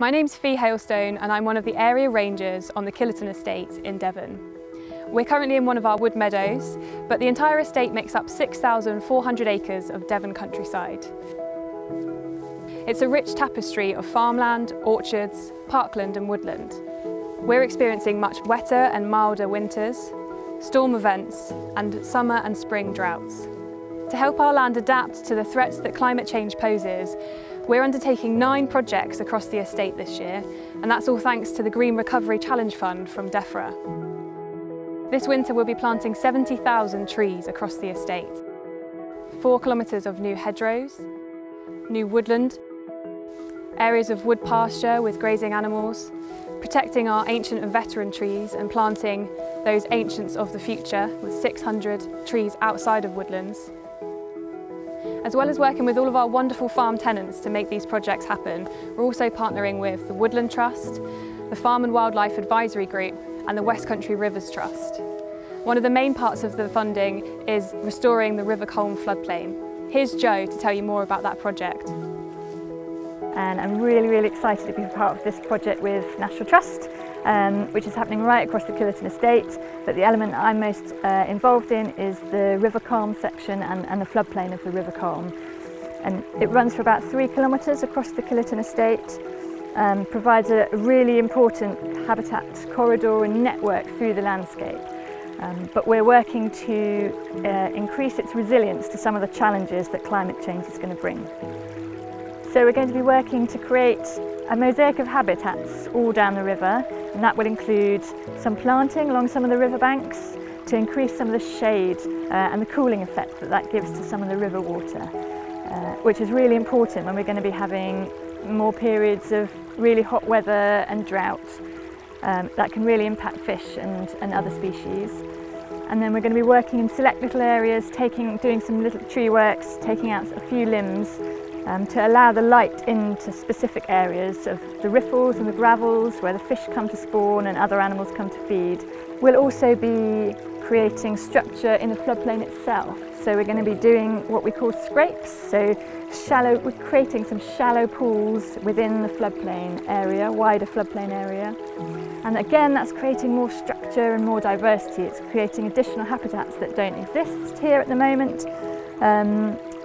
My name's Fee Hailstone and I'm one of the area rangers on the Killerton estate in Devon. We're currently in one of our wood meadows, but the entire estate makes up 6,400 acres of Devon countryside. It's a rich tapestry of farmland, orchards, parkland and woodland. We're experiencing much wetter and milder winters, storm events and summer and spring droughts. To help our land adapt to the threats that climate change poses, we're undertaking 9 projects across the estate this year, and that's all thanks to the Green Recovery Challenge Fund from DEFRA. This winter we'll be planting 70,000 trees across the estate. 4 kilometres of new hedgerows, new woodland, areas of wood pasture with grazing animals, protecting our ancient and veteran trees and planting those ancients of the future with 600 trees outside of woodlands, as well as working with all of our wonderful farm tenants to make these projects happen. We're also partnering with the Woodland Trust, the Farm and Wildlife Advisory Group, and the West Country Rivers Trust. One of the main parts of the funding is restoring the River Culm floodplain. Here's Jo to tell you more about that project. And I'm really excited to be part of this project with National Trust, which is happening right across the Killerton estate. But the element that I'm most involved in is the River Culm section and the floodplain of the River Culm. And it runs for about 3 kilometres across the Killerton estate. Provides a really important habitat corridor and network through the landscape. But we're working to increase its resilience to some of the challenges that climate change is going to bring. So we're going to be working to create a mosaic of habitats all down the river, and that will include some planting along some of the riverbanks to increase some of the shade and the cooling effect that that gives to some of the river water, which is really important when we're going to be having more periods of really hot weather and drought that can really impact fish and other species. And then we're going to be working in select little areas, doing some little tree works, taking out a few limbs to allow the light into specific areas of the riffles and the gravels where the fish come to spawn and other animals come to feed. We'll also be creating structure in the floodplain itself. So we're going to be doing what we call scrapes, so we're creating some shallow pools within the floodplain area, wider floodplain area. And again, that's creating more structure and more diversity. It's creating additional habitats that don't exist here at the moment.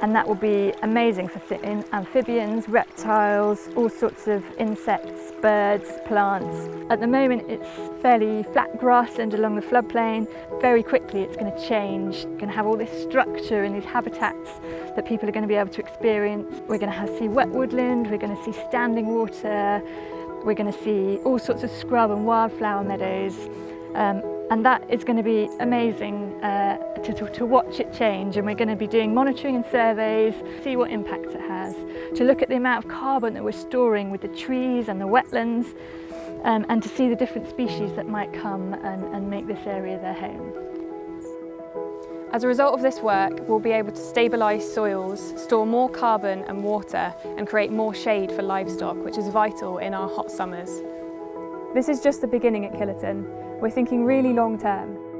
And that will be amazing for amphibians, reptiles, all sorts of insects, birds, plants. At the moment it's fairly flat grassland along the floodplain. Very quickly it's going to change. It's going to have all this structure and these habitats that people are going to be able to experience. We're going to see wet woodland, we're going to see standing water, we're going to see all sorts of scrub and wildflower meadows. And that is going to be amazing to watch it change, and we're going to be doing monitoring and surveys, see what impact it has, to look at the amount of carbon that we're storing with the trees and the wetlands, and to see the different species that might come and make this area their home. As a result of this work, we'll be able to stabilise soils, store more carbon and water, and create more shade for livestock, which is vital in our hot summers. This is just the beginning at Killerton. We're thinking really long term.